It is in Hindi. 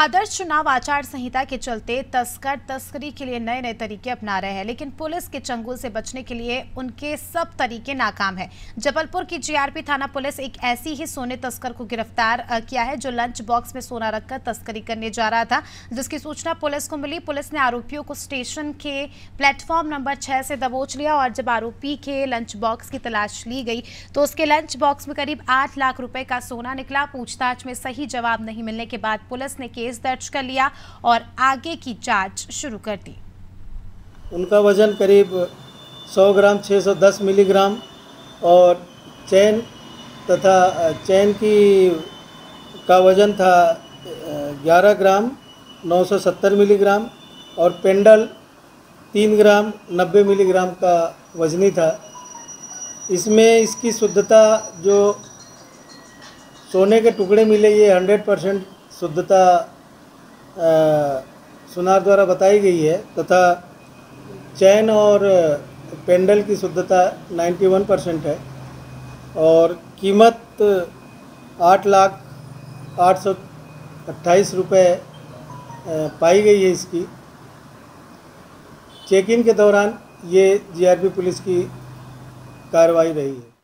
आदर्श चुनाव आचार संहिता के चलते तस्कर तस्करी के लिए नए नए तरीके अपना रहे हैं, लेकिन पुलिस के चंगुल से बचने के लिए उनके सब तरीके नाकाम है। जबलपुर की जीआरपी थाना पुलिस एक ऐसी ही सोने तस्कर को गिरफ्तार किया है जो लंच बॉक्स में सोना रखकर तस्करी करने जा रहा था, जिसकी सूचना पुलिस को मिली। पुलिस ने आरोपियों को स्टेशन के प्लेटफॉर्म नंबर 6 से दबोच लिया और जब आरोपी के लंच बॉक्स की तलाश ली गई तो उसके लंच बॉक्स में करीब 8 लाख रुपए का सोना निकला। पूछताछ में सही जवाब नहीं मिलने के बाद पुलिस ने केस दर्ज कर लिया और आगे की जांच शुरू कर दी। उनका वजन करीब 100 ग्राम 610 मिलीग्राम और चैन का वजन था 11 ग्राम 970 मिलीग्राम और पेंडल 3 ग्राम 90 मिलीग्राम का वजनी था। इसमें इसकी शुद्धता, जो सोने के टुकड़े मिले, ये 100% शुद्धता सुनार द्वारा बताई गई है तथा चैन और पेंडल की शुद्धता 91% है और कीमत 8,828 रुपये पाई गई है। इसकी चेकिंग के दौरान ये जीआरपी पुलिस की कार्रवाई रही है।